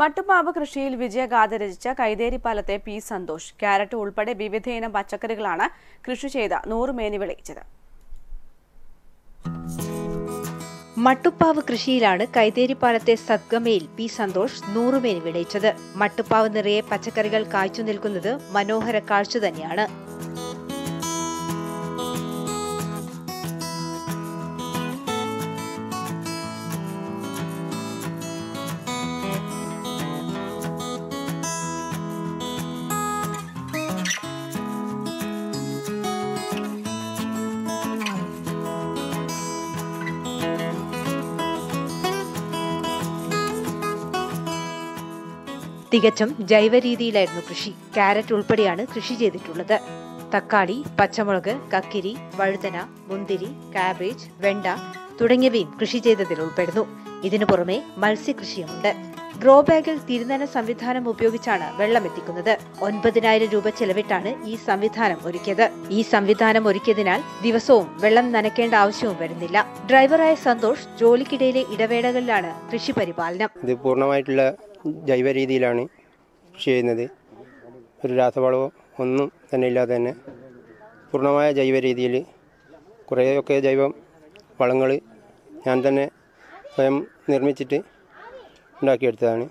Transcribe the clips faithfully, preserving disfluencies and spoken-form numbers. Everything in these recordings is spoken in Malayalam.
മട്ടുപ്പാവ് കൃഷിയിൽ വിജയഗാഥ രചിച്ച കൈതേരിപ്പാലത്തെ പി സന്തോഷ് കാരറ്റ് ഉൾപ്പെടെ വിവിധയിനം പച്ചക്കറികളാണ് കൃഷി ചെയ്ത നൂറ് മേനി വിളയിച്ചത്. മട്ടുപ്പാവ് കൃഷിയിലാണ് കൈതേരിപ്പാലത്തെ സദ്ഗമയിൽ പി സന്തോഷ് നൂറ് മേനി വിളയിച്ചത്. മട്ടുപ്പാവ് നിറയെ പച്ചക്കറികൾ കായ്ച്ചു നിൽക്കുന്നത് മനോഹര കാഴ്ച തന്നെയാണ്. തികച്ചും ജൈവ രീതിയിലായിരുന്നു കൃഷി. കാരറ്റ് ഉൾപ്പെടെയാണ് കൃഷി ചെയ്തിട്ടുള്ളത്. തക്കാളി, പച്ചമുളക്, കക്കിരി, വഴുതന, മുന്തിരി, കാബേജ്, വെണ്ട തുടങ്ങിയവയും കൃഷി ചെയ്തതിൽ ഉൾപ്പെടുന്നു. ഇതിനു പുറമെ മത്സ്യകൃഷിയുമുണ്ട്. ഗ്രോ ബാഗിൽ തിരുനന സംവിധാനം ഉപയോഗിച്ചാണ് വെള്ളമെത്തിക്കുന്നത്. ഒൻപതിനായിരം രൂപ ചെലവിട്ടാണ് ഈ സംവിധാനം ഒരുക്കിയത്. ഈ സംവിധാനം ഒരുക്കിയതിനാൽ ദിവസവും വെള്ളം നനയ്ക്കേണ്ട ആവശ്യവും വരുന്നില്ല. ഡ്രൈവറായ സന്തോഷ് ജോലിക്കിടയിലെ ഇടവേളകളിലാണ് കൃഷി പരിപാലനം. ഇത് പൂർണ്ണമായിട്ടുള്ള ജൈവ രീതിയിലാണ് കൃഷി ചെയ്യുന്നത്. ഒരു രാസവളമോ ഒന്നും തന്നെ ഇല്ലാതെ തന്നെ പൂർണ്ണമായ ജൈവ രീതിയിൽ കുറേയൊക്കെ ജൈവ വളങ്ങൾ ഞാൻ തന്നെ സ്വയം നിർമ്മിച്ചിട്ട് ഉണ്ടാക്കിയെടുത്തതാണ്.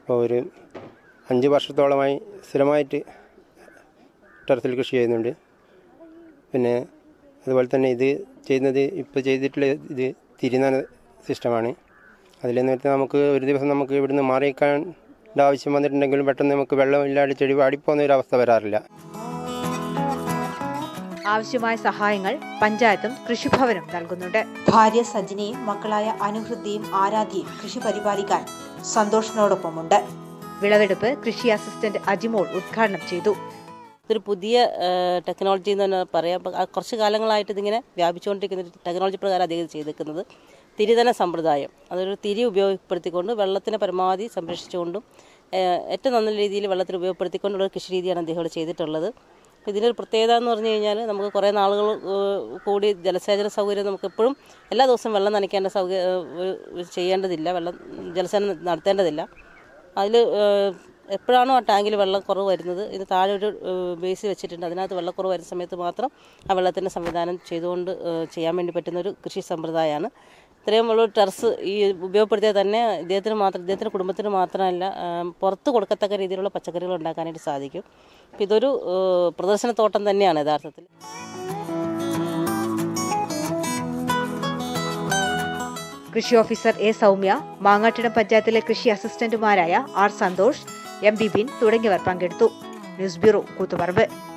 അപ്പോൾ ഒരു അഞ്ച് വർഷത്തോളമായി സ്ഥിരമായിട്ട് ടെറസിൽ കൃഷി ചെയ്യുന്നുണ്ട്. പിന്നെ അതുപോലെ തന്നെ ഇത് ചെയ്യുന്നത് ഇപ്പോൾ ചെയ്തിട്ടുള്ള ഇത് തിരുനന സിസ്റ്റമാണ്. അതിലെന്ന് വെച്ചാൽ നമുക്ക് ഒരു ദിവസം നമുക്ക് ഇവിടുന്ന് മാറിയേക്കേണ്ട ആവശ്യം വന്നിട്ടുണ്ടെങ്കിലും പെട്ടെന്ന് നമുക്ക് വെള്ളമില്ലാതെ ചെടി വാടിപ്പോകുന്ന ഒരു അവസ്ഥ വരാറില്ല. ആവശ്യമായ സഹായങ്ങൾ പഞ്ചായത്തും കൃഷിഭവനും നൽകുന്നുണ്ട്. ഭാര്യ സജിനയും മക്കളായ അനുഹൃതിയും ആരാധ്യയും കൃഷി പരിപാലിക്കാൻ സന്തോഷിനോടൊപ്പമുണ്ട്. വിളവെടുപ്പ് കൃഷി അസിസ്റ്റന്റ് അജിമോൾ ഉദ്ഘാടനം ചെയ്തു. ഇതൊരു പുതിയ ടെക്നോളജി എന്ന് തന്നെ പറയാം. കുറച്ച് കാലങ്ങളായിട്ട് ഇതിങ്ങനെ വ്യാപിച്ചുകൊണ്ടിരിക്കുന്ന ഒരു ടെക്നോളജി പ്രകാരം അദ്ദേഹം ചെയ്തേക്കുന്നത് തിരിധന സമ്പ്രദായം. അതൊരു തിരി ഉപയോഗപ്പെടുത്തിക്കൊണ്ട് വെള്ളത്തിനെ പരമാവധി സംരക്ഷിച്ചുകൊണ്ടും ഏറ്റവും നല്ല രീതിയിൽ വെള്ളത്തിന് ഉപയോഗപ്പെടുത്തിക്കൊണ്ടുള്ള കൃഷി രീതിയാണ് അദ്ദേഹം ഇവിടെ ചെയ്തിട്ടുള്ളത്. ഇതിനൊരു പ്രത്യേകത എന്ന് പറഞ്ഞു കഴിഞ്ഞാൽ നമുക്ക് കുറേ നാളുകൾ കൂടി ജലസേചന സൗകര്യം നമുക്കെപ്പോഴും എല്ലാ ദിവസവും വെള്ളം നനയ്ക്കേണ്ട സൗകര്യം ചെയ്യേണ്ടതില്ല, വെള്ളം ജലസേചനം നടത്തേണ്ടതില്ല. അതിൽ എപ്പോഴാണോ ആ ടാങ്കിൽ വെള്ളം കുറവ് വരുന്നത്, ഇത് താഴെ ഒരു ബേസ് വെച്ചിട്ടുണ്ട്, അതിനകത്ത് വെള്ളക്കുറവ് വരുന്ന സമയത്ത് മാത്രം ആ വെള്ളത്തിൻ്റെ സംവിധാനം ചെയ്തുകൊണ്ട് ചെയ്യാൻ വേണ്ടി പറ്റുന്നൊരു കൃഷി സമ്പ്രദായമാണ്. ഇത്രയും ഉള്ള ടെറസ് ഈ ഉപയോഗപ്പെടുത്തിയാൽ തന്നെ ഇദ്ദേഹത്തിന് മാത്രം ഇദ്ദേഹത്തിൻ്റെ കുടുംബത്തിന് മാത്രമല്ല പുറത്ത് കൊടുക്കത്തക്ക രീതിയിലുള്ള പച്ചക്കറികൾ ഉണ്ടാക്കാനായിട്ട് സാധിക്കും. ഇതൊരു പ്രദർശനത്തോട്ടം തന്നെയാണ് യഥാർത്ഥത്തിൽ. കൃഷി ഓഫീസർ എ സൗമ്യ, മാങ്ങാട്ടിടം പഞ്ചായത്തിലെ കൃഷി അസിസ്റ്റന്റുമാരായ ആർ സന്തോഷ്, എം ബിപിൻ തുടങ്ങിയവർ പങ്കെടുത്തു. News bureau, Koothuparamba.